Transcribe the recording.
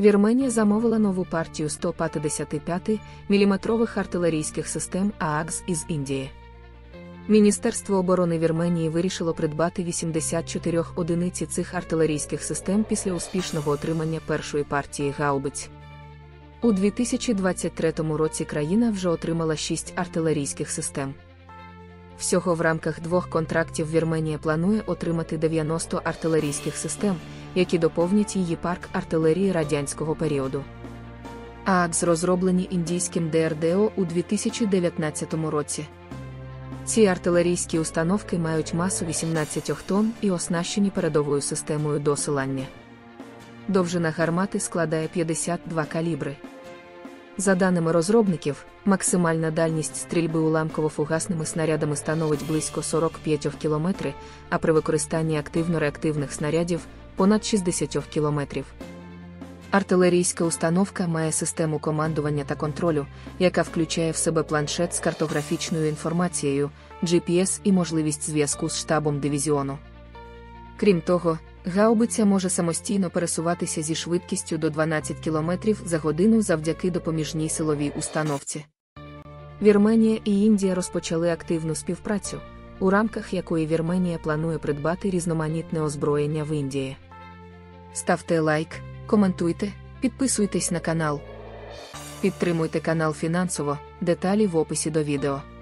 Вірменія замовила нову партію 155-мм артилерійських систем ATAGS із Індії. Міністерство оборони Вірменії вирішило придбати 84 одиниці цих артилерійських систем після успішного отримання першої партії гаубиць. У 2023 році країна вже отримала 6 артилерійських систем. Всього в рамках 2 контрактів Вірменія планує отримати 90 артилерійських систем, які доповнять її парк артилерії радянського періоду. ATAGS розроблені індійським DRDO у 2019 році. Ці артилерійські установки мають масу 18 тонн і оснащені передовою системою досилання. Довжина гармати складає 52 калібри. За даними розробників, максимальна дальність стрільби уламково-фугасними снарядами становить близько 45 км, а при використанні активно-реактивних снарядів – понад 60 км. Артилерійська установка має систему командування та контролю, яка включає в себе планшет з картографічною інформацією, GPS і можливість зв'язку з штабом дивізіону. Крім того, гаубиця може самостійно пересуватися зі швидкістю до 12 км за годину завдяки допоміжній силовій установці. Вірменія і Індія розпочали активну співпрацю, у рамках якої Вірменія планує придбати різноманітне озброєння в Індії. Ставте лайк, коментуйте, підписуйтесь на канал. Підтримуйте канал фінансово, деталі в описі до відео.